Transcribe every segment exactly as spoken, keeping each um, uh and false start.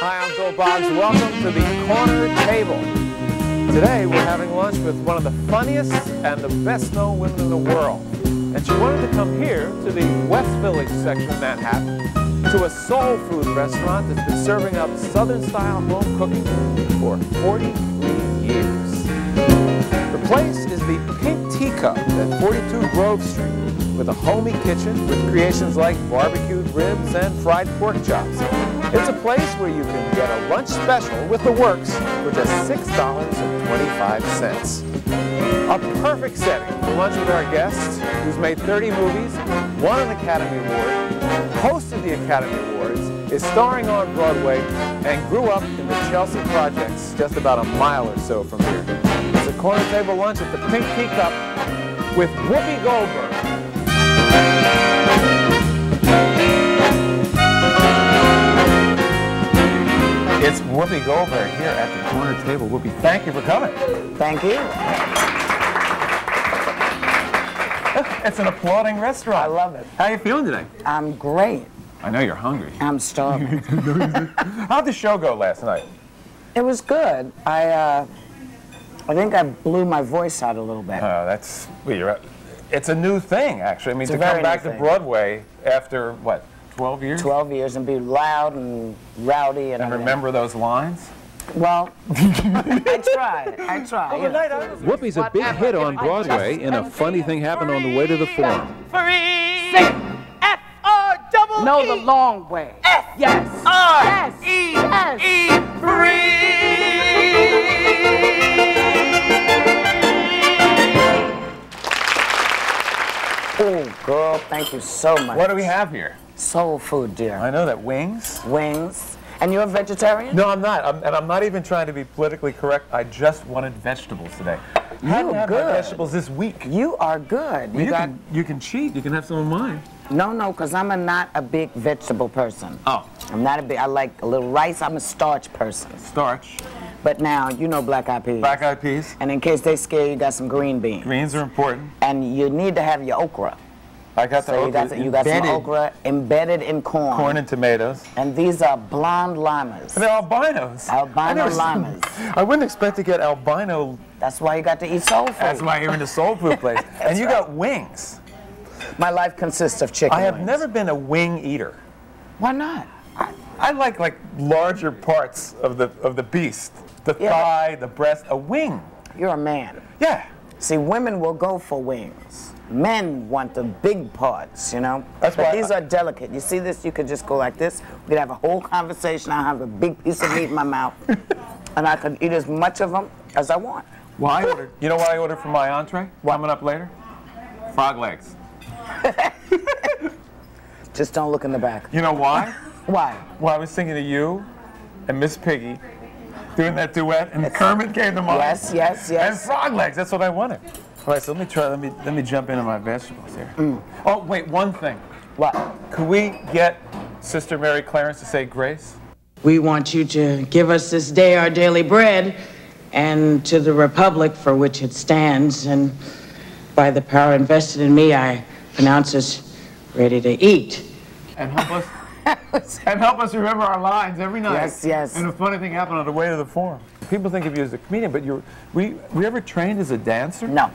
Hi, I'm Bill Boggs. Welcome to the Corner Table. Today we're having lunch with one of the funniest and the best-known women in the world. And she wanted to come here to the West Village section of Manhattan to a soul food restaurant that's been serving up Southern-style home cooking for forty-three years. The place is the Pink Teacup at forty-two Grove Street with a homey kitchen with creations like barbecued ribs and fried pork chops. It's a place where you can get a lunch special with the works for just six dollars and twenty-five cents. A perfect setting for lunch with our guest, who's made thirty movies, won an Academy Award, hosted the Academy Awards, is starring on Broadway, and grew up in the Chelsea Projects just about a mile or so from here. It's a corner table lunch at the Pink Teacup with Whoopi Goldberg. It's Whoopi Goldberg here at the corner table. Whoopi, thank you for coming. Thank you. It's an applauding restaurant. I love it. How are you feeling today? I'm great. I know you're hungry. I'm starving. How'd the show go last night? It was good. I, uh, I think I blew my voice out a little bit. Oh, uh, that's... Well, you're, it's a new thing, actually. I mean, it's to come back to Broadway after, what, twelve years? twelve years, and be loud and rowdy. And, and remember those lines? Well, I tried. I tried. Well, yeah. Whoopi's a big hit on Broadway in A Funny Thing Happened on the Way to the Forum. Free! Sing! F R double E! No, the long way. F! Yes! R E S E! Free! Oh, girl, thank you so much. What do we have here? Soul food, dear. I know that. Wings. Wings. And you're a vegetarian? No, I'm not. I'm, and I'm not even trying to be politically correct. I just wanted vegetables today. You I had good. Vegetables this week. You are good. Well, you, you, got... can, you can cheat. You can have some of mine. No, no, because I'm a, not a big vegetable person. Oh. I'm not a big... I like a little rice. I'm a starch person. Starch. But now, you know black-eyed peas. Black-eyed peas. And in case they scare you, you got some green beans. Greens are important. And you need to have your okra. I got the so okra you got, the, you got some okra embedded in corn. Corn and tomatoes. And these are blonde llamas. They're albinos. Albino llamas. Seen, I wouldn't expect to get albino. That's why you got to eat soul food. That's why you're in the soul food place. And you right. got wings. My life consists of chicken I have wings. Never been a wing eater. Why not? I, I like like larger parts of the, of the beast. The yeah, thigh, the breast, a wing. You're a man. Yeah. See, women will go for wings. Men want the big parts, you know? That's but why these I, are delicate. You see this? You could just go like this. We could have a whole conversation. I have a big piece of meat in my mouth. And I could eat as much of them as I want. Well, I ordered, you know what I ordered for my entree? What? Coming up later? Frog legs. Just don't look in the back. You know why? Why? Well, I was thinking of you and Miss Piggy doing that duet, and it's, Kermit came to mind. Yes, yes, yes. And frog legs. That's what I wanted. All right, so let me try, let me, let me jump into my vegetables here. Mm. Oh, wait, one thing. What? Could we get Sister Mary Clarence to say grace? We want you to give us this day our daily bread, and to the republic for which it stands, and by the power invested in me, I pronounce us ready to eat. And help us, and help us remember our lines every night. Yes, yes. And a funny thing happened on the way to the forum. People think of you as a comedian, but you're, were you, were you ever trained as a dancer? No.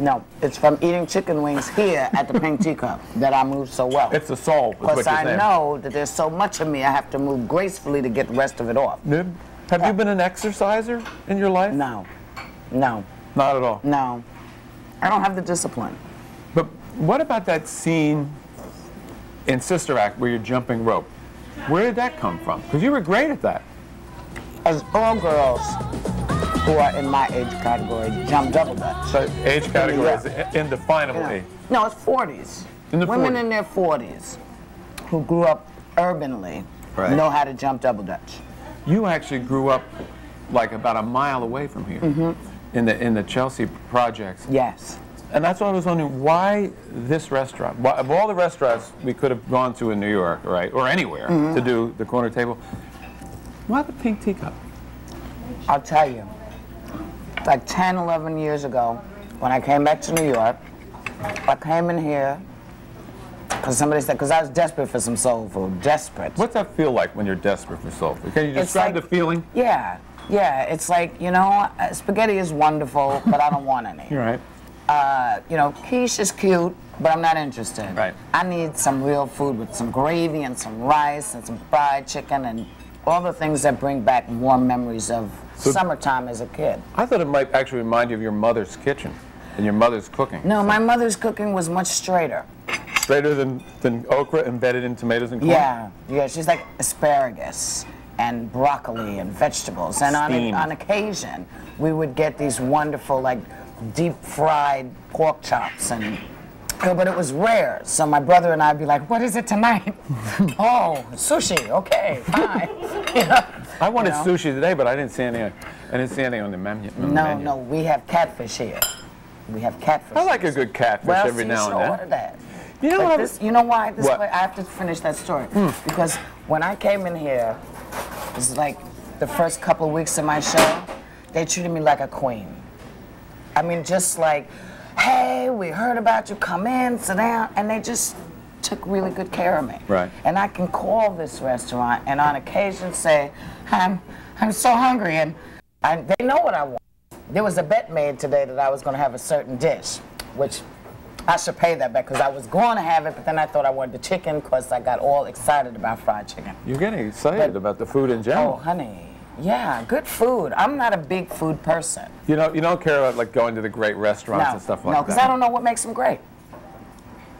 No, it's from eating chicken wings here at the Pink Teacup that I move so well. It's a soul. Because I saying. know that there's so much of me, I have to move gracefully to get the rest of it off. Have uh, you been an exerciser in your life? No, no. Not at all? No. I don't have the discipline. But what about that scene in Sister Act where you're jumping rope? Where did that come from? Because you were great at that. As all girls who are in my age category jump double dutch. So age category is indefinable. Yeah. No, it's forties. In the Women forties. In their forties who grew up urbanly right. know how to jump double dutch. You actually grew up like about a mile away from here, mm-hmm. in the in the Chelsea Projects. Yes. And that's what I was wondering, why this restaurant? Why, of all the restaurants we could have gone to in New York, right, or anywhere mm-hmm. to do the corner table, why the Pink Teacup? I'll tell you. Like ten, eleven years ago, when I came back to New York, I came in here Because somebody said, because I was desperate for some soul food. Desperate. What's that feel like when you're desperate for soul food? Can you describe like, the feeling? Yeah. Yeah. It's like, you know, uh, spaghetti is wonderful, but I don't want any. You're right. Uh, you know, quiche is cute, but I'm not interested. Right. I need some real food with some gravy and some rice and some fried chicken and all the things that bring back warm memories of so summertime as a kid. I thought it might actually remind you of your mother's kitchen and your mother's cooking. No, so. My mother's cooking was much straighter. Straighter than, than okra embedded in tomatoes and corn? Yeah, yeah. She's like asparagus and broccoli and vegetables. And on, a, on occasion, we would get these wonderful, like, deep-fried pork chops and... But it was rare, so my brother and I would be like, what is it tonight? Oh, sushi, okay, fine. You know? I wanted you know? sushi today, but I didn't see anything, I didn't see anything on the menu. On no, the menu. no, we have catfish here. We have catfish. I like here. a good catfish well, every so now and then. Order that. You know, what this, you know why? This what? Way, I have to finish that story. Mm. Because when I came in here, it was like the first couple of weeks of my show, they treated me like a queen. I mean, just like, hey, we heard about you, come in, sit down, and they just took really good care of me. Right. And I can call this restaurant and on occasion say, I'm, I'm so hungry, and I, they know what I want. There was a bet made today that I was going to have a certain dish, which I should pay that bet because I was going to have it, but then I thought I wanted the chicken because I got all excited about fried chicken. You're getting excited but, about the food in general. Oh, honey. Yeah, good food. I'm not a big food person. You know, you don't care about like going to the great restaurants no, and stuff like no, that. No, because I don't know what makes them great.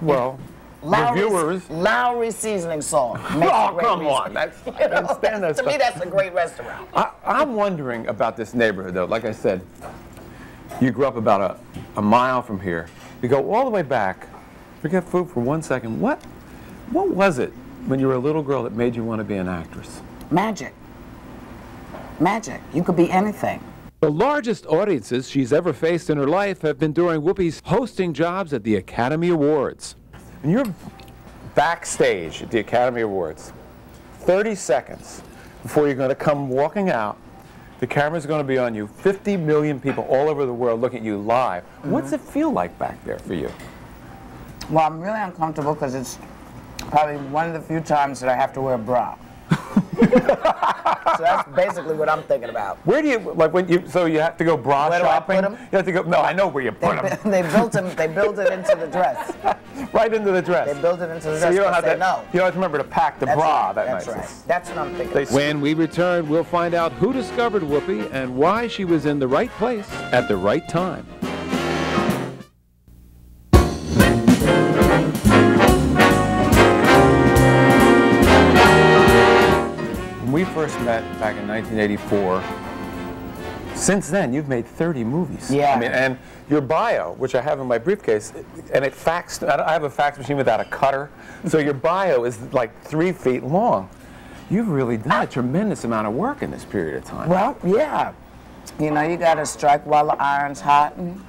Well, Lowry's, reviewers. Lowry seasoning salt. Makes oh, great come reason. on! That's, I know, understand that's, that stuff. To me, that's a great restaurant. I, I'm wondering about this neighborhood, though. Like I said, you grew up about a, a mile from here. You go all the way back. Forget food for one second. What, what was it when you were a little girl that made you want to be an actress? Magic. Magic. You could be anything. The largest audiences she's ever faced in her life have been during Whoopi's hosting jobs at the Academy Awards. And you're backstage at the Academy Awards. thirty seconds before you're going to come walking out. The camera's going to be on you. fifty million people all over the world look at you live. Mm-hmm. What's it feel like back there for you? Well, I'm really uncomfortable because it's probably one of the few times that I have to wear a bra. So that's basically what I'm thinking about. Where do you like when you? So you have to go bra where shopping. Do I put them? You have to go. No, I know where you put they, them. They built them. They build it into the dress. Right into the dress. They build it into the dress. So you don't have to. No. You always remember to pack the that's bra. It, that that's nice. right. That's what I'm thinking. When we return, we'll find out who discovered Whoopi and why she was in the right place at the right time. We first met back in nineteen eighty-four. Since then, you've made thirty movies. Yeah. I mean, and your bio, which I have in my briefcase, and it faxed. I have a fax machine without a cutter, so your bio is like three feet long. You've really done a tremendous amount of work in this period of time. Well, yeah. You know, you got to strike while the iron's hot and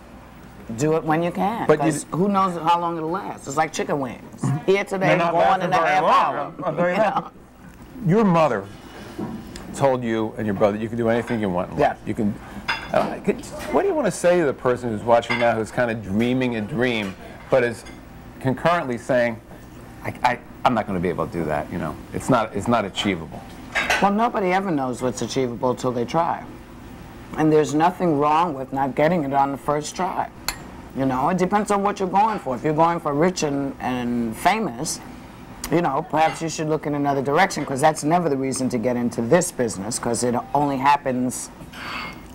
do it when you can. But you, who knows how long it'll last? It's like chicken wings. Here today, gone in a half hour. You know? Your mother told you and your brother you can do anything you want in life. Yeah. You can, uh, could, what do you want to say to the person who's watching now who's kind of dreaming a dream but is concurrently saying, I, I, I'm not going to be able to do that, you know, it's not, it's not achievable? Well, nobody ever knows what's achievable until they try. And there's nothing wrong with not getting it on the first try. You know, it depends on what you're going for. If you're going for rich and, and famous, you know, perhaps you should look in another direction, because that's never the reason to get into this business, because it only happens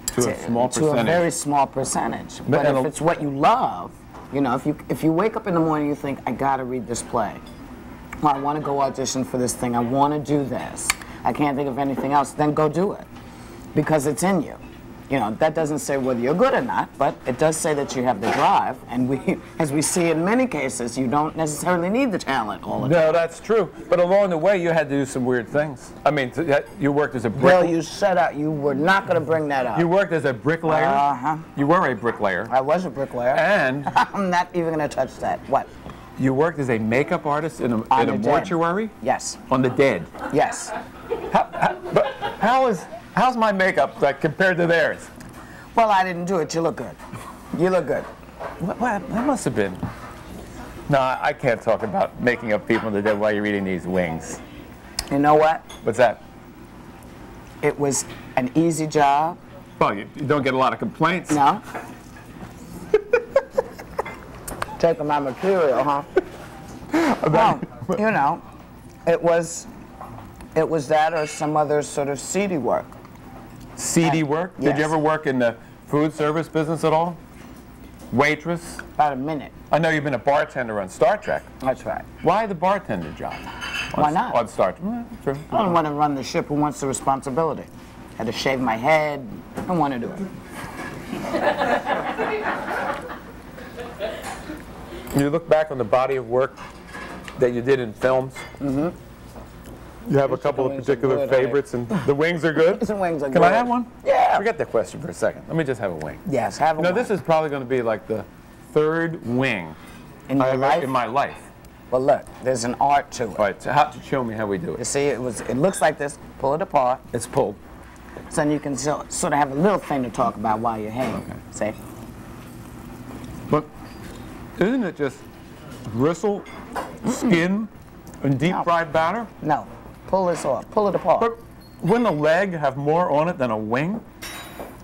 to, to, a, small to a very small percentage. But, but if it's what you love, you know, if you, if you wake up in the morning and you think, I got to read this play, well, I want to go audition for this thing, I want to do this, I can't think of anything else, then go do it, because it's in you. You know, that doesn't say whether you're good or not, but it does say that you have the drive. And we, as we see in many cases, you don't necessarily need the talent all the time. No, that's true. But along the way, you had to do some weird things. I mean, you worked as a bricklayer. Well, you set out. You were not going to bring that up. You worked as a bricklayer. Uh huh. You were a bricklayer. I was a bricklayer. And I'm not even going to touch that. What? You worked as a makeup artist in a, in a mortuary. Dead. Yes. On the dead. Yes. How, how, but how is? How's my makeup like compared to theirs? Well, I didn't do it. You look good. You look good. What, what, that must have been No, I can't talk about making up people in the dead while you're eating these wings. You know what? What's that? It was an easy job. Well, you, you don't get a lot of complaints. No. Taking my material, huh? Well, you know, it was, it was that or some other sort of seedy work. Seedy work? Yes. Did you ever work in the food service business at all? Waitress? About a minute. I know you've been a bartender on Star Trek. That's right. Why the bartender job? On Why not? On Star Trek. Mm, true. I don't want to run the ship. Who wants the responsibility? I had to shave my head. I don't want to do it. You look back on the body of work that you did in films. Mm-hmm. You have a couple of particular favorites, and the wings are good? The wings are good. Can I have one? Yeah. Forget that question for a second. Let me just have a wing. Yes, have a wing. No, this is probably going to be like the third wing in my life. In my life. Well, look, there's an art to it. All right, so how, show me how we do it. You see, it was. It looks like this. Pull it apart. It's pulled. So then you can so, sort of have a little thing to talk about while you're hanging. Okay. See? But isn't it just gristle, mm-mm. skin, and deep-fried no. batter? No. Pull this off. Pull it apart. But wouldn't a leg have more on it than a wing?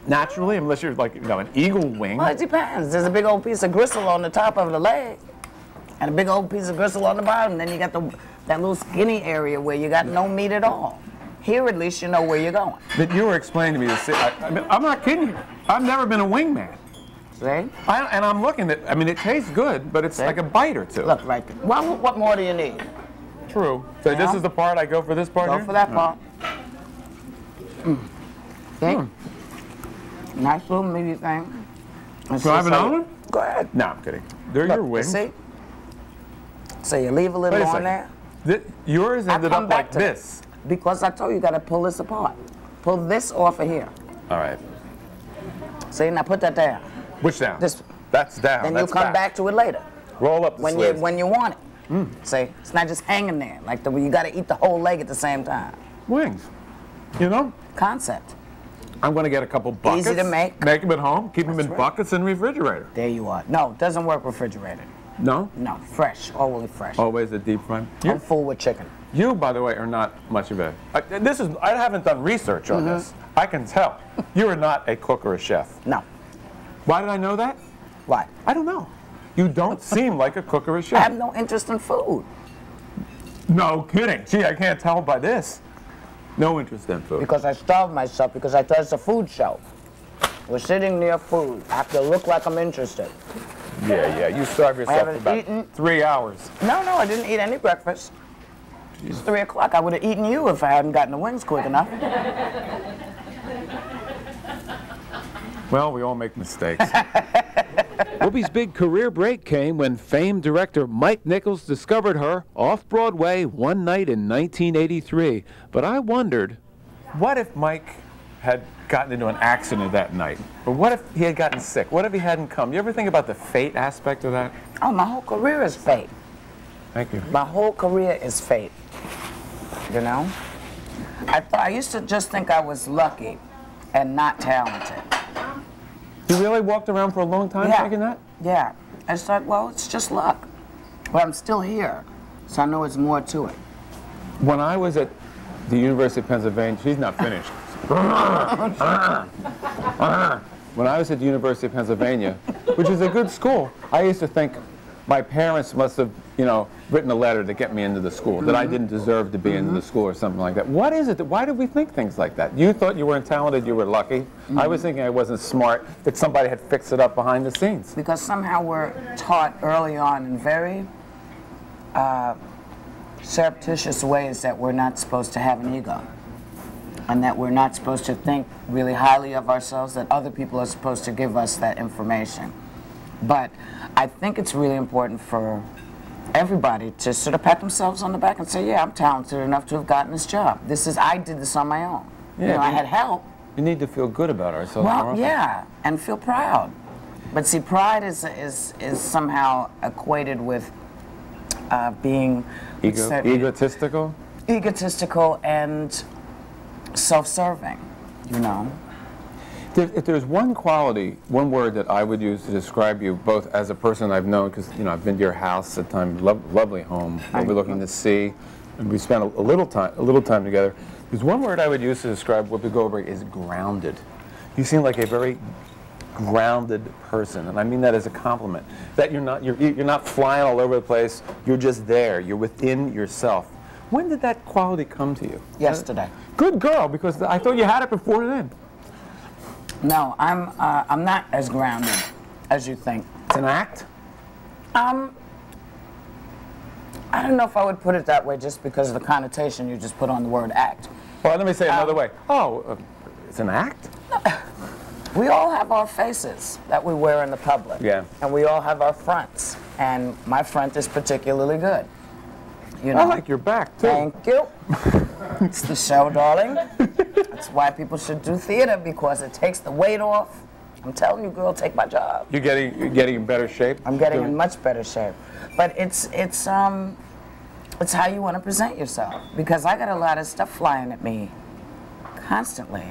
Naturally, unless you're like, you know, an eagle wing. Well, it depends. There's a big old piece of gristle on the top of the leg, and a big old piece of gristle on the bottom. Then you got the that little skinny area where you got no meat at all. Here, at least, you know where you're going. But you were explaining to me this. I, I mean, I'm not kidding you. I've never been a wingman. See? I, and I'm looking at. I mean, it tastes good, but it's See? like a bite or two. Look right there. What, what more do you need? True. So yeah. This is the part I go for this part Go here? for that part. Mm. See? Mm. Nice little meaty thing. It's Do I have another one? Go ahead. No, I'm kidding. They're Look, your wings. You see? So you leave a little on there. Th yours ended up like this. Because I told you, you got to pull this apart. Pull this off of here. All right. See, now put that down. Which down? This one. That's down. Then That's you come back. back to it later. Roll up the when you When you want it. Mm. See, it's not just hanging there. Like, the, you got to eat the whole leg at the same time. Wings, you know? Concept. I'm going to get a couple buckets. Easy to make. Make them at home. Keep That's them in right. buckets in refrigerator. There you are. No, it doesn't work refrigerator. No? No, fresh, always fresh. Always a deep fry. I'm yeah. full with chicken. You, by the way, are not much of a... I, this is, I haven't done research on mm-hmm. this. I can tell. You are not a cook or a chef. No. Why did I know that? Why? I don't know. You don't seem like a cook or a chef. I have no interest in food. No kidding. Gee, I can't tell by this. No interest in food. Because I starved myself because I thought it's a food show. We're sitting near food. I have to look like I'm interested. Yeah, yeah. You starved yourself for about eaten. three hours. No, no, I didn't eat any breakfast. Jeez. It's three o'clock. I would have eaten you if I hadn't gotten the wings quick enough. Well, we all make mistakes. Whoopi's big career break came when famed director Mike Nichols discovered her off-Broadway one night in nineteen eighty-three. But I wondered, what if Mike had gotten into an accident that night? Or what if he had gotten sick? What if he hadn't come? You ever think about the fate aspect of that? Oh, my whole career is fate. Thank you. My whole career is fate, you know? I, th I used to just think I was lucky and not talented. You really walked around for a long time yeah. thinking that? Yeah. I just thought, well, it's just luck. But I'm still here, so I know it's more to it. When I was at the University of Pennsylvania, she's not finished. When I was at the University of Pennsylvania, which is a good school, I used to think my parents must have, you know, written a letter to get me into the school, mm-hmm. that I didn't deserve to be mm-hmm. into the school or something like that. What is it? That, why do we think things like that? You thought you weren't talented, you were lucky. Mm-hmm. I was thinking I wasn't smart, that somebody had fixed it up behind the scenes. Because somehow we're taught early on in very uh, surreptitious ways that we're not supposed to have an ego, and that we're not supposed to think really highly of ourselves, that other people are supposed to give us that information. But I think it's really important for everybody to sort of pat themselves on the back and say, yeah, I'm talented enough to have gotten this job. This is, I did this on my own. Yeah, you know, I had help. You need to feel good about ourselves. Well, yeah, and feel proud. But see, pride is, is, is somehow equated with uh, being... Ego, certain, egotistical? Egotistical and self-serving, you know. If there's one quality, one word that I would use to describe you, both as a person I've known, because you know I've been to your house at times, lo lovely home, overlooking the sea, and we spent a, a little time, a little time together. There's one word I would use to describe Whoopi Goldberg is grounded. You seem like a very grounded person, and I mean that as a compliment. That you're not, you're, you're not flying all over the place. You're just there. You're within yourself. When did that quality come to you? Yesterday. Good girl, because I thought you had it before then. No, I'm, uh, I'm not as grounded as you think. It's an act? Um, I don't know if I would put it that way just because of the connotation you just put on the word act. Well, let me say it um, another way. Oh, uh, it's an act? We all have our faces that we wear in the public. Yeah. And we all have our fronts. And my front is particularly good. You know? I like your back, too. Thank you. It's the show, darling. That's why people should do theater, because it takes the weight off. I'm telling you, girl, take my job. You're getting, you're getting in better shape? I'm getting in much better shape. But it's, it's, um, it's how you want to present yourself, because I got a lot of stuff flying at me constantly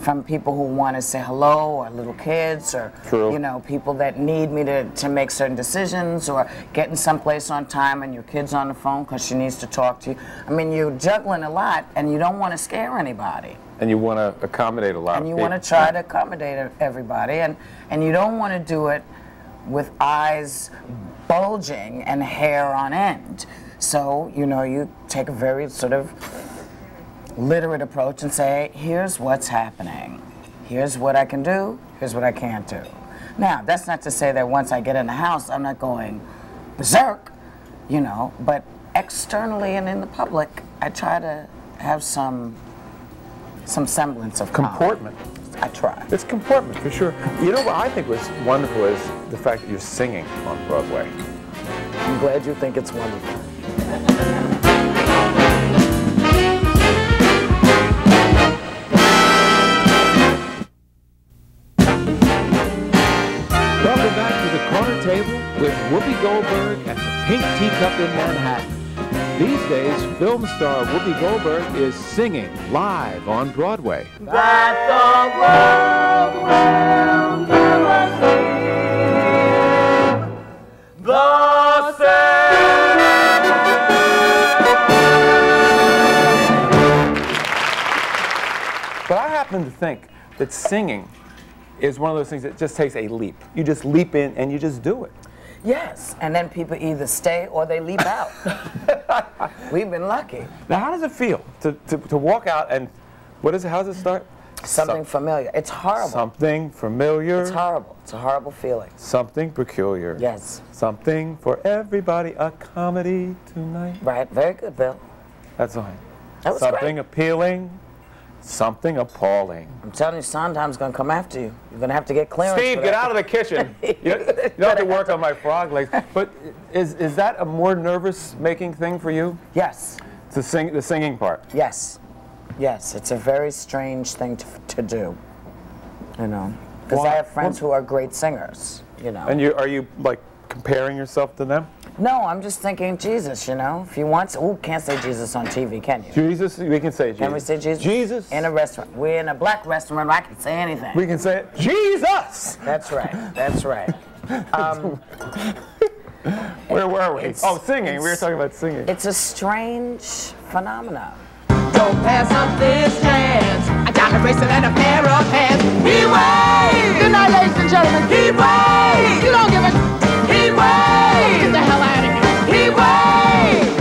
from people who want to say hello, or little kids, or True. you know, people that need me to, to make certain decisions, or getting someplace on time and your kid's on the phone because she needs to talk to you. I mean, you're juggling a lot, and you don't want to scare anybody. And you want to accommodate a lot and of people. And you want to try to accommodate everybody, and, and you don't want to do it with eyes bulging and hair on end. So, you know, you take a very sort of literate approach and say, here's what's happening. Here's what I can do, here's what I can't do. Now, that's not to say that once I get in the house, I'm not going berserk, you know, but externally and in the public, I try to have some some semblance of comportment. Calm. I try. It's comportment, for sure. You know what I think was wonderful is the fact that you're singing on Broadway. I'm glad you think it's wonderful. With Whoopi Goldberg at the Pink Teacup in Manhattan. These days, film star Whoopi Goldberg is singing live on Broadway. That the world will never see the same. But I happen to think that singing is one of those things that just takes a leap. You just leap in and you just do it. Yes, and then people either stay or they leap out. We've been lucky. Now, how does it feel to, to, to walk out and, what is it, how does it start? Something Some, familiar. It's horrible. Something familiar. It's horrible. It's a horrible feeling. Something peculiar. Yes. Something for everybody, a comedy tonight. Right, very good, Bill. That's all right. That was Something great. appealing. Something appalling. I'm telling you, Sondheim's going to come after you. You're going to have to get clearance. Steve, get out of the kitchen. You don't, you don't have to work on my frog legs. But is, is that a more nervous-making thing for you? Yes. The, sing, the singing part? Yes. Yes, it's a very strange thing to, to do, you know. Because I have friends well, who are great singers, you know. And you, are you, like, comparing yourself to them? No, I'm just thinking Jesus, you know. If you want to, ooh, can't say Jesus on T V, can you? Jesus, we can say Jesus. Can we say Jesus? Jesus. In a restaurant. We're in a black restaurant, I can say anything. We can say it. Jesus! That's right, that's right. Um, Where were we? Oh, singing, we were talking about singing. It's a strange phenomenon. Don't pass up this chance. I got a bracelet and a pair of pants. He waits! Good night, ladies and gentlemen. He waits! You don't give a... He waits! Get the hell out of here! He waits!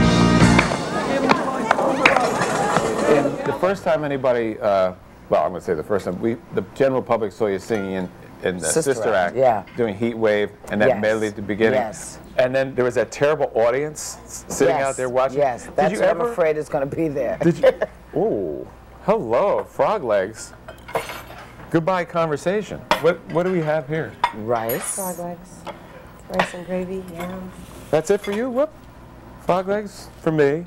And the first time anybody, uh, well, I'm going to say the first time, we, the general public saw you singing in, in the Sister, Sister Act, yeah. doing Heat Wave, and that yes. medley at the beginning. Yes. And then there was that terrible audience sitting yes. out there watching. Yes, Did that's you what ever, I'm afraid is going to be there. Did you? Oh, hello, frog legs. Goodbye conversation. What, what do we have here? Rice. Frog legs. Rice and gravy, yams. That's it for you? Whoop. Frog legs for me.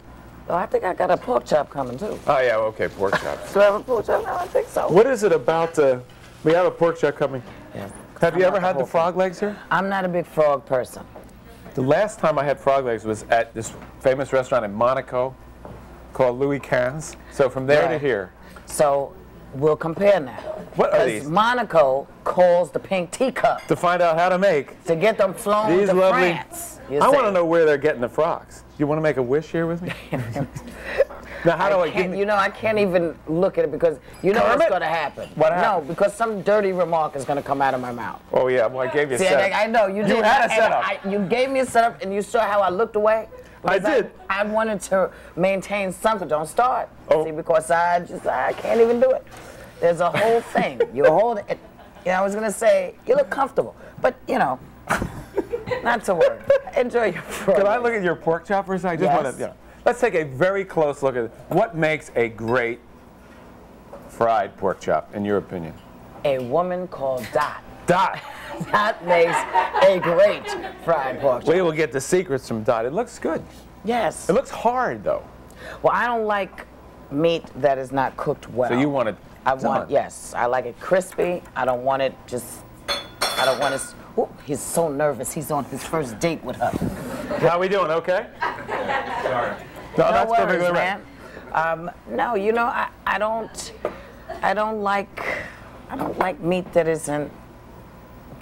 Oh, I think I got a pork chop coming, too. Oh, yeah, okay, pork chop. Do I have a pork chop? No, I think so. What is it about the... We have a pork chop coming. Yeah. Have I'm you ever had the frog legs here? I'm not a big frog person. The last time I had frog legs was at this famous restaurant in Monaco called Louis Kahn's. So from there yeah. to here. So we'll compare now. What are these? Monaco calls the Pink Teacup. To find out how to make. To get them flown these to lovely, France. I want to know where they're getting the frocks. You want to make a wish here with me? Now, how I do I get You know, I can't even look at it because you know Kermit? What's going to happen. What happened? No, because some dirty remark is going to come out of my mouth. Oh, yeah. Well, I gave you a See, setup. I, I know. You, you did, had a setup. I, you gave me a setup, and you saw how I looked away? I did. I, I wanted to maintain something. Don't start. Oh. See, because I just, I can't even do it. There's a whole thing. You're holding it. You know, I was going to say, you look comfortable. But, you know, not to worry. Enjoy your frog. Can I look at your pork chop for a second? Yes. I just want to, yeah. Let's take a very close look at it. What makes a great fried pork chop, in your opinion? A woman called Dot. Dot. Dot makes a great fried pork chop. We will get the secrets from Dot. It looks good. Yes. It looks hard, though. Well, I don't like meat that is not cooked well. So you want it I done. want, yes. I like it crispy. I don't want it just, I don't want it, ooh, he's so nervous. He's on his first date with her. How we doing, okay? Sorry. No, no that's worries, perfectly right. Um, no, you know, I, I don't, I don't like, I don't like meat that isn't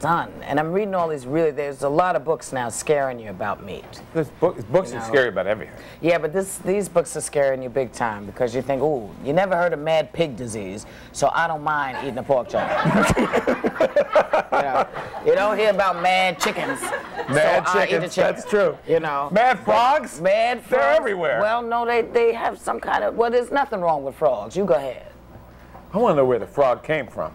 done. And I'm reading all these really, there's a lot of books now scaring you about meat. There's book, books you know? are scary about everything. Yeah, but this, these books are scaring you big time because you think, ooh, you never heard of mad pig disease, so I don't mind eating a pork chop. You know? You don't hear about mad chickens. Mad so chickens, chicken, that's true. You know, mad frogs? Mad frogs. They're everywhere. Well, no, they, they have some kind of, well, there's nothing wrong with frogs. You go ahead. I want to know where the frog came from.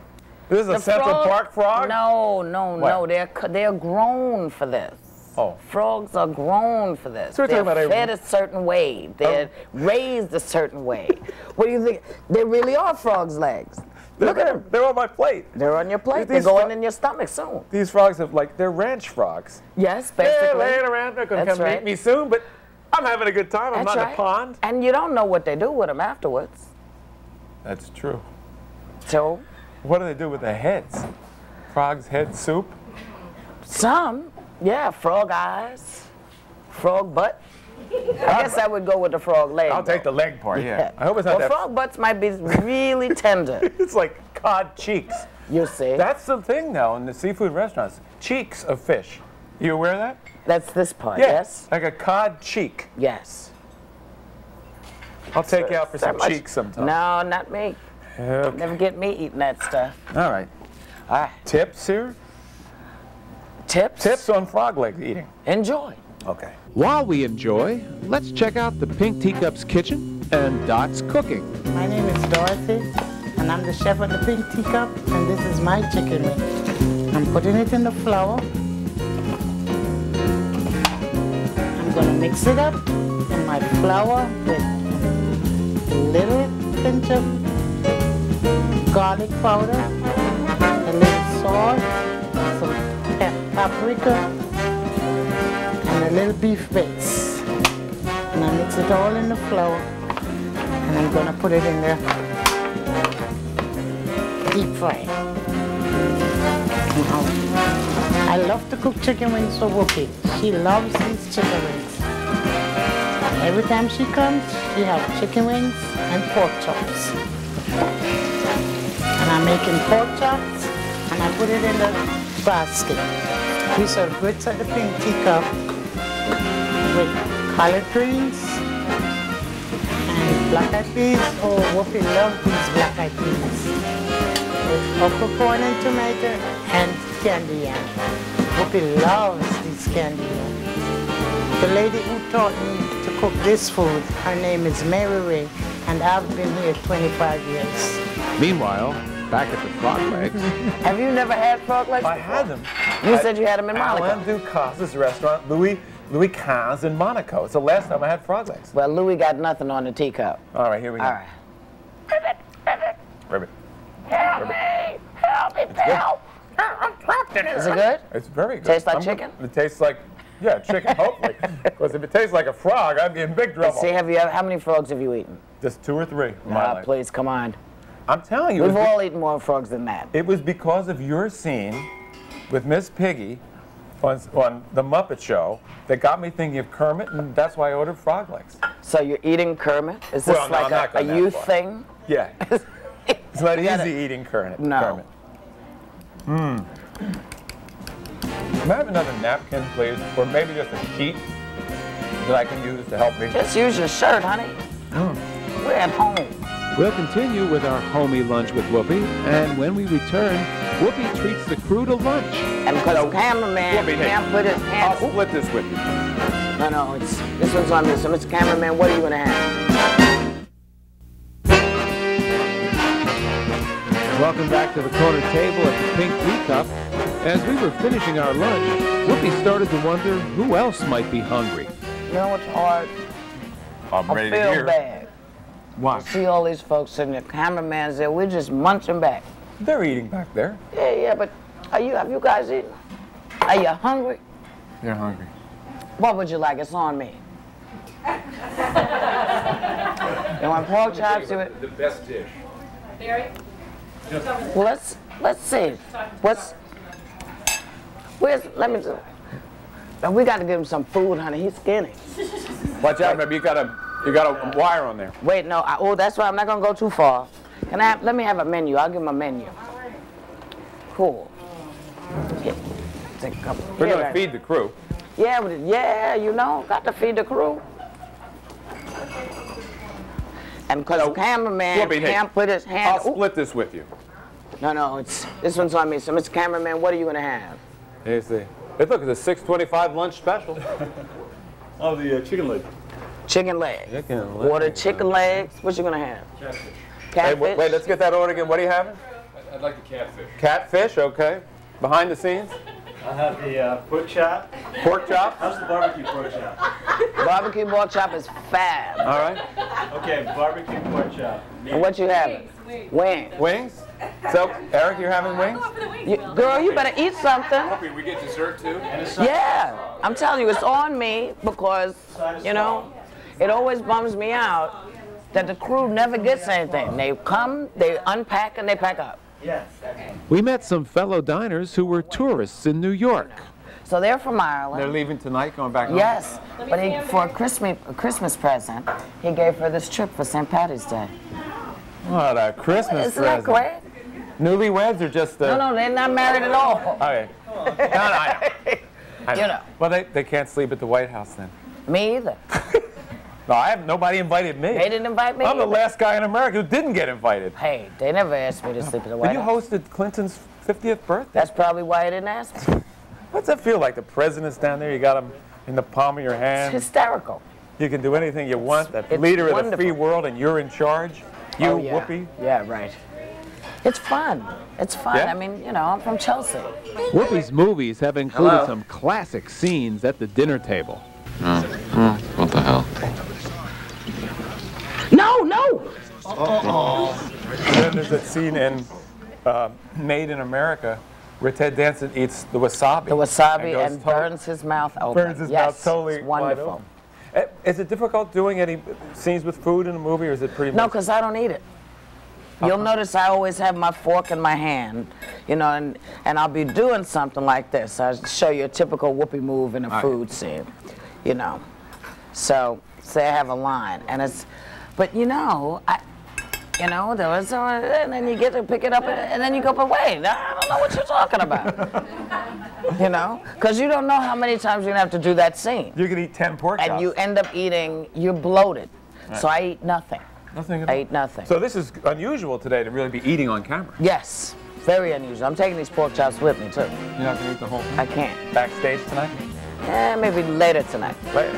This is the a Central frog, Park frog? No, no, what? no. They're, they're grown for this. Oh. Frogs are grown for this. So they're fed about a, a certain way. They're oh. raised a certain way. What do you think? They really are frogs' legs. They're, Look at them. They're on my plate. They're on your plate. They're going in your stomach soon. These frogs have, like, they're ranch frogs. Yes, basically. They're laying around. They're going to come right. eat me soon, but I'm having a good time. I'm That's not right. in a pond. And you don't know what they do with them afterwards. That's true. So? What do they do with the heads? Frog's head soup? Some. Yeah, frog eyes, frog butt. I guess I would go with the frog leg. I'll though. take the leg part, yeah. yeah. I hope it's not well, that. Frog butts might be really tender. It's like cod cheeks. You see. That's the thing now in the seafood restaurants. Cheeks of fish. You aware of that? That's this part, yeah. yes. Like a cod cheek. Yes. I'll take so you out for some much? cheeks sometime. No, not me. Okay. Never get me eating that stuff. All right. All right. Tips here? Tips? Tips on frog leg eating. Enjoy. Okay. While we enjoy, let's check out the Pink Teacup's kitchen and Dot's cooking. My name is Dorothy, and I'm the chef at the Pink Teacup, and this is my chicken wing. I'm putting it in the flour. I'm going to mix it up in my flour with a little pinch of garlic powder, a little salt, some paprika, and a little beef bits, and I mix it all in the flour, and I'm gonna put it in there, deep fry. Now, I love to cook chicken wings for Whoopi. She loves these chicken wings. Every time she comes, she has chicken wings and pork chops. And I'm making pork chops, and I put it in the basket. We serve grits at the Pink Teacup with collard greens and black-eyed peas. Oh, Whoopi loves these black-eyed peas. With okra corn and tomato and candy yam. Whoopi loves these candy yam. The lady who taught me to cook this food, her name is Mary Ray, and I've been here twenty-five years. Meanwhile, back at the frog legs. Have you never had frog legs? I before? had them. You I, said you had them in Monaco. Alain Ducasse's restaurant, Louis. Louis Kahn's in Monaco. It's the last time I had frog legs. Well, Louis got nothing on the teacup. All right, here we go. All right. Ribbit, ribbit. Ribbit. Help ribbit. me. Help me, pal. I'm trapped in here. Is it good? It's very good. Tastes like I'm chicken? Gonna, it tastes like, yeah, chicken, hopefully. Because if it tastes like a frog, I'd be in big trouble. Let's see, have you, how many frogs have you eaten? Just two or three. Ah, uh, please, come on. I'm telling you. We've all eaten more frogs than that. It was because of your scene with Miss Piggy On, on the Muppet Show that got me thinking of Kermit, and that's why I ordered frog legs. So you're eating Kermit? Is this well, no, like a, a youth far. thing? Yeah. It's not easy gotta, eating Kermit. No. Mmm. Can I have another napkin, please? Or maybe just a sheet that I can use to help me? Just use your shirt, honey. Mm. We're at home. We'll continue with our homey lunch with Whoopi, and when we return, Whoopi treats the crew to lunch. And because the cameraman Whoopi, can't hey, put his hands... I'll split this with you. No, no, it's, this one's on me. So, Mister Cameraman, what are you going to have? Welcome back to the corner table at the Pink Teacup. As we were finishing our lunch, Whoopi started to wonder who else might be hungry. You know what's hard? I'm ready to hear. I feel bad. Why? I see all these folks and the cameraman's there. We're just munching back. They're eating back there. Yeah, yeah, but are you? Have you guys eaten? Are you hungry? They're hungry. What would you like? It's on me. You want pork chops? The best dish. Barry? Well, let's let's see. What's where's? Let me. Just, we got to give him some food, honey. He's skinny. Watch out, baby. You got a you got a wire on there. Wait, no. I, oh, that's why I'm not gonna go too far. Can I? Have, let me have a menu. I'll give him a menu. Cool. Yeah. We're gonna right. feed the crew. Yeah, yeah. You know, got to feed the crew. And because no, the cameraman can't hey, put his hand... I'll ooh. split this with you. No, no, it's this one's on me. So, Mister Cameraman, what are you going to have? Here you see. Hey, look, it's a six twenty-five lunch special. Oh, the uh, chicken leg. Chicken leg. Chicken leg. Water chicken legs. What you going to have? Catfish. Catfish? Hey, wait, wait, let's get that order again. What are you having? I'd like the catfish. Catfish, okay. Behind the scenes? I'll have the uh, pork chop. Pork chop? How's the barbecue pork chop? Barbecue pork chop is fab. All right. Okay, barbecue pork chop. And what you having? Wings. Wings. Wings? So, Eric, you're having wings? I'm going for the wings, you, girl, you better eat something. Hope we get dessert, too. And yeah. I'm telling you, it's on me because, you know, it always bums me out that the crew never gets anything. They come, they unpack, and they pack up. Yes. We met some fellow diners who were tourists in New York. So they're from Ireland. They're leaving tonight, going back home? Yes, but he, for a Christmas, a Christmas present, he gave her this trip for Saint Patty's Day. What a Christmas Isn't present. Isn't that great? Newlyweds or just... Uh... No, no, they're not married at all. Okay. No, no, I know. I know. You know. Well, they, they can't sleep at the White House then. Me either. No, I have, nobody invited me. They didn't invite me. I'm the last guy in America who didn't get invited. Hey, they never asked me to sleep at the White House. You hosted Clinton's fiftieth birthday. That's probably why I didn't ask me. What's that feel like? The president's down there, you got him in the palm of your hand. It's hysterical. You can do anything you want. The it's leader wonderful. of the free world, and you're in charge. You, oh, yeah. Whoopi. Yeah, right. It's fun. It's fun. Yeah? I mean, you know, I'm from Chelsea. Whoopi's movies have included Hello? some classic scenes at the dinner table. Mm. Mm. What the hell? No, no! Uh-oh. And then there's that scene in uh, Made in America where Ted Danson eats the wasabi. The wasabi and, and burns his mouth open. Burns his yes, mouth totally it's wonderful. Wide open. Is it difficult doing any scenes with food in a movie, or is it pretty much? No, because I don't eat it. Uh-huh. You'll notice I always have my fork in my hand, you know, and, and I'll be doing something like this. I'll show you a typical Whoopi move in a All food right. scene, you know. So, say I have a line, and it's... But you know, I, you know, there was someone, and then you get to pick it up, and, and then you go, but wait, I don't know what you're talking about. You know? Because you don't know how many times you're going to have to do that scene. You can eat ten pork chops. And you end up eating, you're bloated. Right. So I eat nothing. Nothing at all? I eat nothing. So this is unusual today to really be eating on camera. Yes, very unusual. I'm taking these pork chops with me, too. You're not going to eat the whole thing? I can't. Backstage tonight? Eh, maybe later tonight. Later.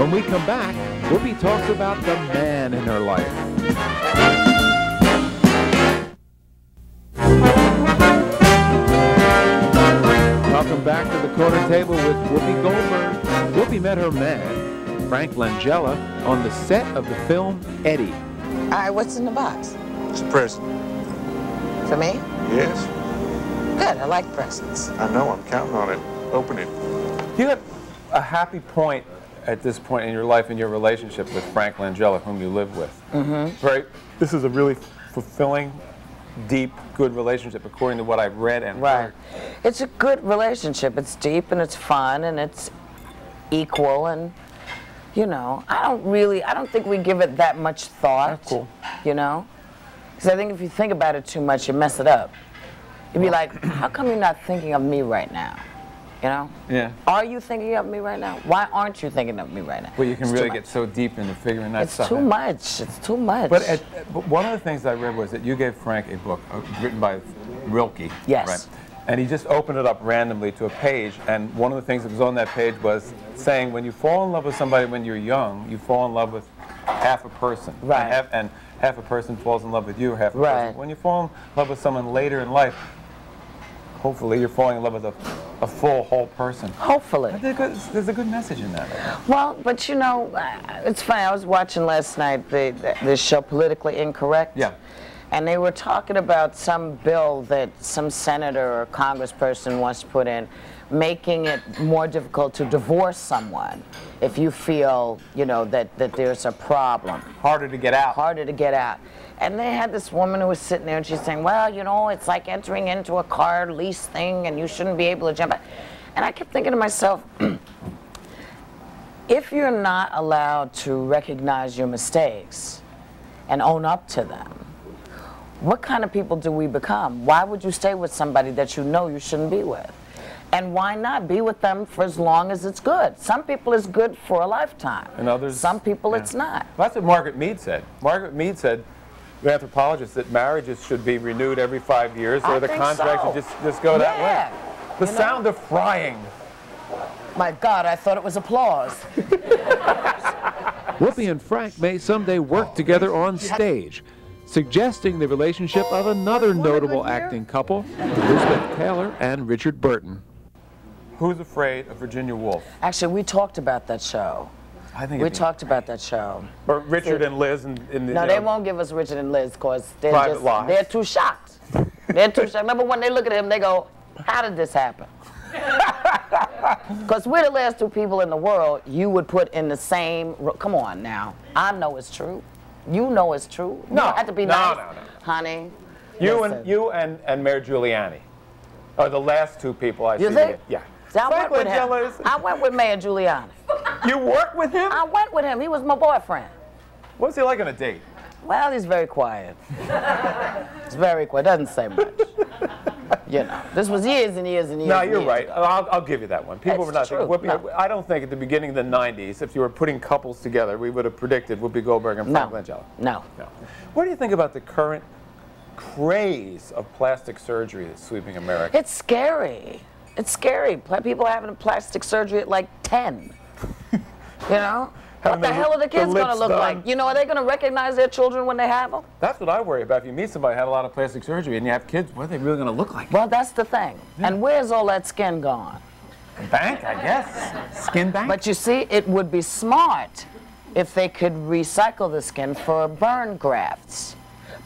When we come back, Whoopi talks about the man in her life. Welcome back to the corner table with Whoopi Goldberg. Whoopi met her man, Frank Langella, on the set of the film Eddie. All right, what's in the box? It's a present. For me? Yes. Good, I like presents. I know, I'm counting on it. Open it. You have a happy point at this point in your life, in your relationship with Frank Langella, whom you live with. Mm-hmm. Right? This is a really fulfilling, deep, good relationship, according to what I've read and right. heard. It's a good relationship. It's deep, and it's fun, and it's equal, and, you know, I don't really, I don't think we give it that much thought. That's cool. You know? Because I think if you think about it too much, you mess it up. You'd be like, how come you're not thinking of me right now? You know? Yeah. Are you thinking of me right now? Why aren't you thinking of me right now? Well, you can it's really get so deep into figuring that it's stuff out. It's too much. It's too much. But, at, but one of the things I read was that you gave Frank a book uh, written by Rilke. Yes. Right? And he just opened it up randomly to a page, and one of the things that was on that page was saying, when you fall in love with somebody when you're young, you fall in love with half a person. Right. And half, and half a person falls in love with you, half a right. person. When you fall in love with someone later in life, hopefully you're falling in love with a, a full, whole person. Hopefully. There's, there's a good message in that. Well, but you know, it's funny. I was watching last night the, the, the show Politically Incorrect. Yeah. And they were talking about some bill that some senator or congressperson wants to put in, making it more difficult to divorce someone if you feel, you know, that, that there's a problem. Harder to get out. Harder to get out. And they had this woman who was sitting there and she's saying, well, you know, it's like entering into a car lease thing and you shouldn't be able to jump out. And I kept thinking to myself, if you're not allowed to recognize your mistakes and own up to them, what kind of people do we become? Why would you stay with somebody that you know you shouldn't be with? And why not be with them for as long as it's good? Some people it's good for a lifetime. And others, some people yeah. it's not. Well, that's what Margaret Mead said. Margaret Mead said, the anthropologist, that marriages should be renewed every five years or I the contract so. should just, just go yeah. that way. The you sound know? of frying. My God, I thought it was applause. Whoopi and Frank may someday work together on stage, suggesting the relationship of another notable acting couple, Elizabeth Taylor and Richard Burton. Who's Afraid of Virginia Woolf? Actually, we talked about that show. I think we talked about that show. Or Richard and Liz and, and the, no, they know. won't give us Richard and Liz because they're just, they're too shocked. They're too shocked. Remember when they look at him, they go, "How did this happen?" Because we're the last two people in the world you would put in the same. Come on now, I know it's true. You know it's true. No, you had to be no, nice, no, no. honey. You listen. and you and and Mayor Giuliani are the last two people I you see. Think? Yeah. So I Frank went with Langella. him. I went with Mayor Giuliani. You worked with him? I went with him. He was my boyfriend. What's he like on a date? Well, he's very quiet. He's very quiet. Doesn't say much. You know, this was years and years and years. No, you're years right. I'll, I'll give you that one. People That's were not true. thinking. Whoopi, no. I don't think at the beginning of the nineties, if you were putting couples together, we would have predicted Whoopi Goldberg and Frank no. Langella. No. No. What do you think about the current craze of plastic surgery that's sweeping America? It's scary. It's scary. People are having plastic surgery at like ten. You know? What the hell are the kids going to look like? You know, are they going to recognize their children when they have them? That's what I worry about. If you meet somebody who had a lot of plastic surgery and you have kids, what are they really going to look like? Well, that's the thing. Yeah. And where's all that skin gone? Bank, I guess. Skin bank? But you see, it would be smart if they could recycle the skin for burn grafts.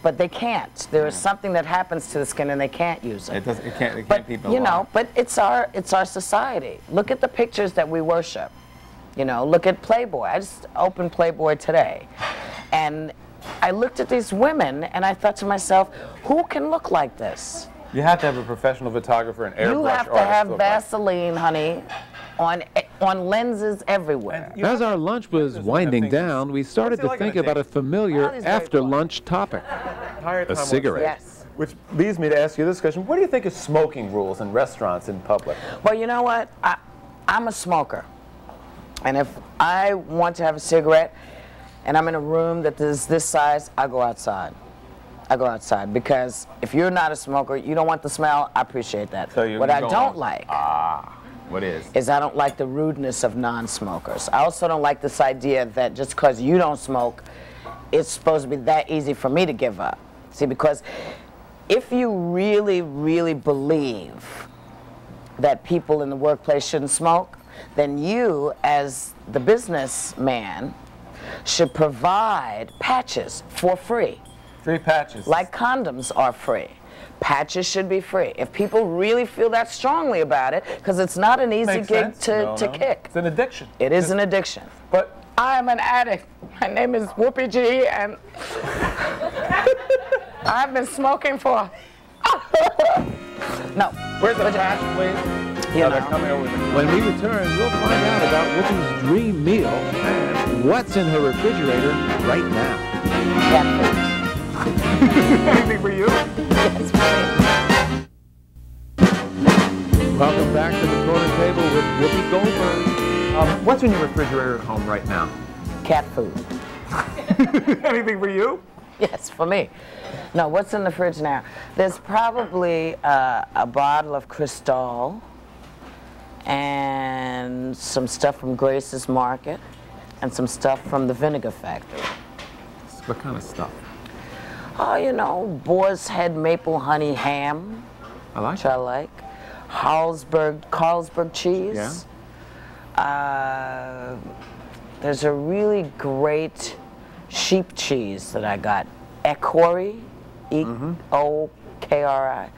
But they can't. There is something that happens to the skin and they can't use it. It doesn't, it can't, it can't be belonged. You know, but it's our, it's our society. Look at the pictures that we worship. You know, look at Playboy. I just opened Playboy today. And I looked at these women and I thought to myself, who can look like this? You have to have a professional photographer and airbrush artist. You have to have Vaseline, like. honey, on, on lenses everywhere. As our lunch was winding down, we started to like think about a familiar after-lunch topic, a cigarette. Yes. Which leads me to ask you this question. What do you think of smoking rules in restaurants in public? Well, you know what? I, I'm a smoker. And if I want to have a cigarette and I'm in a room that is this size, I go outside. I go outside because if you're not a smoker, you don't want the smell, I appreciate that. So you're what I don't like ah, what is? is I don't like the rudeness of non-smokers. I also don't like this idea that just because you don't smoke, it's supposed to be that easy for me to give up. See, because if you really, really believe that people in the workplace shouldn't smoke, then you, as the businessman, should provide patches for free. Free patches. Like condoms are free. Patches should be free. If people really feel that strongly about it, because it's not an easy Makes gig to, no, to no. kick. It's an addiction. It is it's, an addiction. But I'm an addict. My name is Whoopi G, and I've been smoking for... no. Where's the patch, please? You know. When we return, we'll find out about Whoopi's dream meal and what's in her refrigerator right now. Anything for you? Yes, right. Welcome back to the corner table with Whoopi Goldberg. Um, what's in your refrigerator at home right now? Cat food. Anything for you? Yes, for me. No, what's in the fridge now? There's probably uh, a bottle of Cristal and some stuff from Grace's Market and some stuff from the Vinegar Factory. What kind of stuff? Oh, you know, Boar's Head Maple Honey Ham. I like Which it. I like. Carlsberg, Carlsberg cheese. Yeah. Uh, there's a really great sheep cheese that I got. Ekori, E O K R I.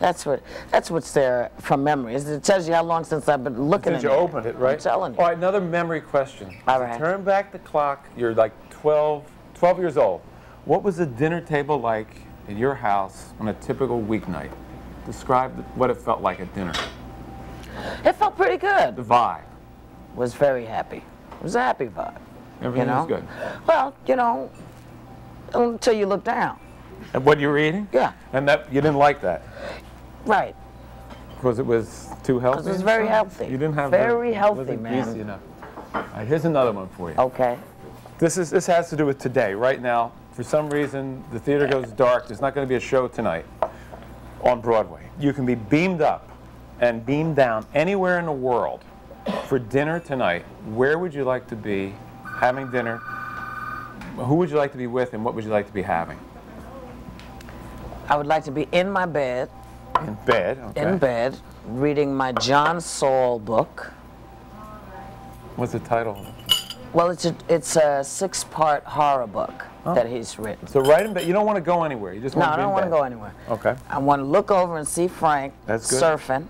That's what. That's what's there from memory. It tells you how long since I've been looking at it. Since you opened it, right? I'm telling you. All right, another memory question. All right. Turn back the clock. You're like twelve, twelve years old. What was the dinner table like at your house on a typical weeknight? Describe what it felt like at dinner. It felt pretty good. The vibe. Was very happy. It was a happy vibe. Everything you know? was good. Well, you know, until you look down. And what you were eating? Yeah. And that you didn't like that. Right. Because it was too healthy? Because it was very healthy. You didn't have Very that, healthy, it man. Easy enough. All right, here's another one for you. Okay. This is this has to do with today. Right now, for some reason, the theater goes dark. There's not going to be a show tonight on Broadway. You can be beamed up and beamed down anywhere in the world for dinner tonight. Where would you like to be having dinner? Who would you like to be with, and what would you like to be having? I would like to be in my bed. In bed, okay. In bed, reading my John Saul book. What's the title? Well, it's a, it's a six-part horror book oh. that he's written. So right in bed, you don't want to go anywhere. You just want no, to be No, I don't want to go anywhere. Okay. I want to look over and see Frank That's good. surfing.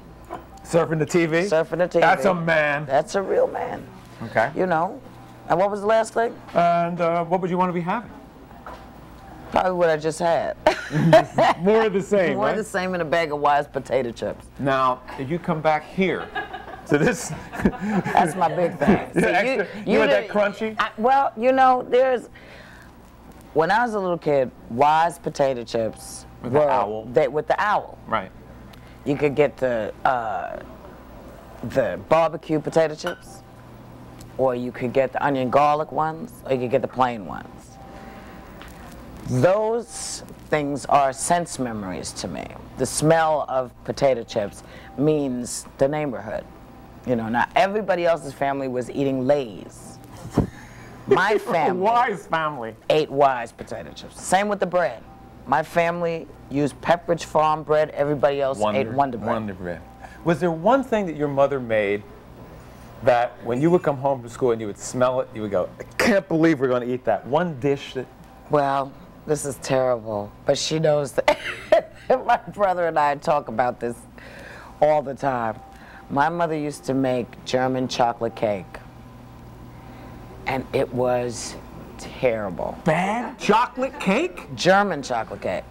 Surfing the T V? Surfing the T V. That's a man. That's a real man. Okay. You know. And what was the last thing? And uh, what would you want to be having? Probably what I just had. More of the same, More right? of the same in a bag of Wise potato chips. Now, if you come back here, so this... That's my big thing. So yeah, you, extra, you, you had that crunchy? I, well, you know, there's... When I was a little kid, Wise potato chips with were... With the owl. They, with the owl. Right. You could get the, uh, the barbecue potato chips, or you could get the onion garlic ones, or you could get the plain ones. Those things are sense memories to me. The smell of potato chips means the neighborhood. You know, now everybody else's family was eating Lay's. My family, Wise family, ate Wise potato chips. Same with the bread. My family used Pepperidge Farm bread. Everybody else Wonder, ate Wonder Bread. Wonder Bread. Was there one thing that your mother made that when you would come home from school and you would smell it, you would go, I can't believe we're going to eat that? One dish that... Well, this is terrible, but she knows that. My brother and I talk about this all the time. My mother used to make German chocolate cake, and it was terrible. Bad chocolate cake? German chocolate cake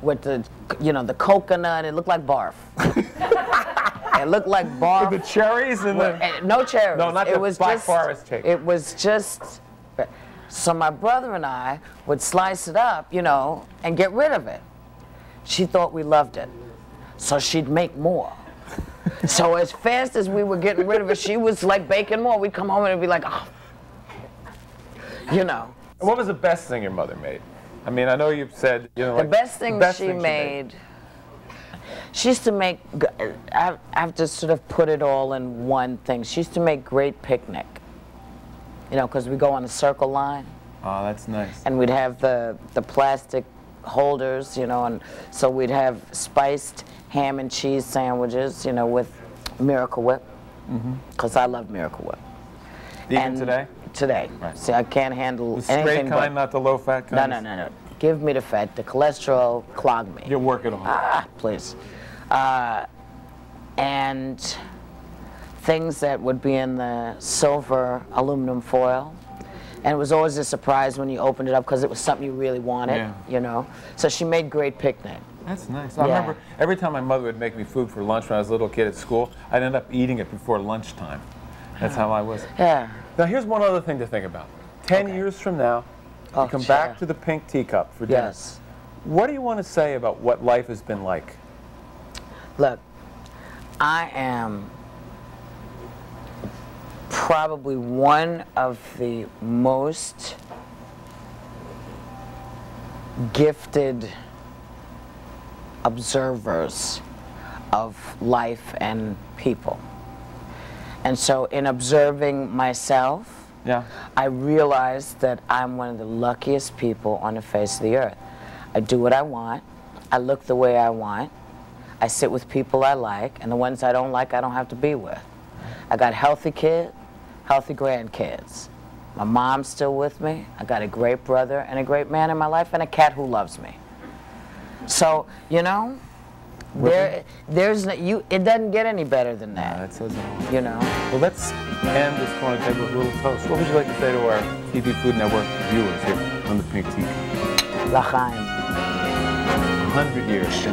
with the, you know, the coconut. It looked like barf. It looked like barf. With the cherries and with, the... No cherries. No, not it the was Black just, Forest cake. It was just... So my brother and I would slice it up, you know, and get rid of it. She thought we loved it, so she'd make more. So as fast as we were getting rid of it, she was like baking more. We'd come home and it'd be like, oh, you know. What was the best thing your mother made? I mean, I know you've said, you know, the like, best thing, the best she, thing made, she made. She used to make. I, I have to sort of put it all in one thing. She used to make great picnic. You know, because we go on a circle line. Oh, that's nice. And we'd have the the plastic holders, you know, and so we'd have spiced ham and cheese sandwiches, you know, with Miracle Whip, because mm-hmm. I love Miracle Whip. Even and today? Today. Right. See, I can't handle the anything. The straight kind, but, not the low-fat kind? No, no, no, no. Give me the fat. The cholesterol clogged me. You're working on it. Ah, please. Uh, and things that would be in the silver aluminum foil. And it was always a surprise when you opened it up because it was something you really wanted, yeah. you know. So she made great picnic. That's nice. I yeah. remember every time my mother would make me food for lunch when I was a little kid at school, I'd end up eating it before lunchtime. That's how I was. Yeah. Now, here's one other thing to think about. Ten okay. years from now, oh, you come sure. back to the Pink Teacup for dinner. Yes. What do you want to say about what life has been like? Look, I am probably one of the most gifted observers of life and people. And so in observing myself, yeah, I realized that I'm one of the luckiest people on the face of the earth. I do what I want, I look the way I want, I sit with people I like, and the ones I don't like I don't have to be with. I got healthy kids, healthy grandkids. My mom's still with me, I got a great brother and a great man in my life and a cat who loves me. So, you know, There, there's no, you. It doesn't get any better than that. No, that says it. You know. Well, let's end this corner table with a little toast. What would you like to say to our T V Food Network viewers here on the Pink Teacup? L'chaim. A hundred years.